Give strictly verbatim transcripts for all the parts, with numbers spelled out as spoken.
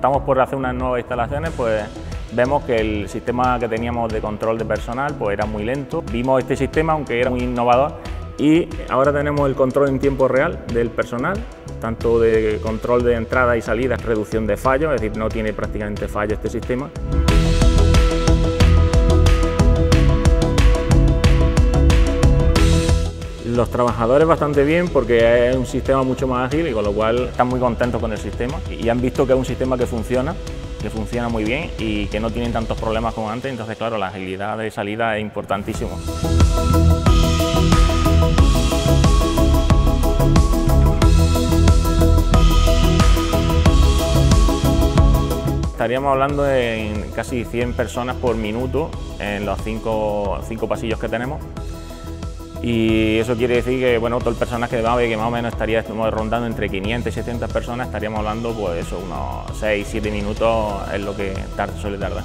optamos por hacer unas nuevas instalaciones, pues vemos que el sistema que teníamos de control de personal pues era muy lento. Vimos este sistema, aunque era muy innovador, y ahora tenemos el control en tiempo real del personal, tanto de control de entrada y salida, reducción de fallos, es decir, no tiene prácticamente fallo este sistema. Los trabajadores bastante bien, porque es un sistema mucho más ágil y con lo cual están muy contentos con el sistema y han visto que es un sistema que funciona, que funciona muy bien y que no tienen tantos problemas como antes. Entonces, claro, la agilidad de salida es importantísimo. Estaríamos hablando de casi cien personas por minuto en los cinco, cinco pasillos que tenemos. Y eso quiere decir que, bueno, todo el personal que va a ver, que más o menos estaría rondando entre quinientas y setecientas personas, estaríamos hablando, pues eso, unos seis siete minutos es lo que tarda, suele tardar.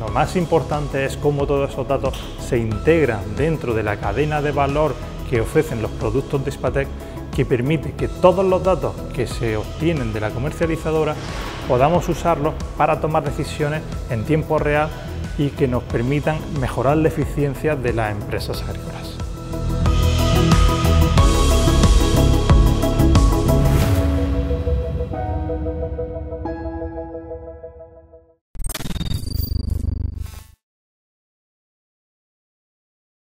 Lo más importante es cómo todos esos datos se integran dentro de la cadena de valor que ofrecen los productos de Hispatec, que permite que todos los datos que se obtienen de la comercializadora podamos usarlos para tomar decisiones en tiempo real y que nos permitan mejorar la eficiencia de las empresas agrícolas.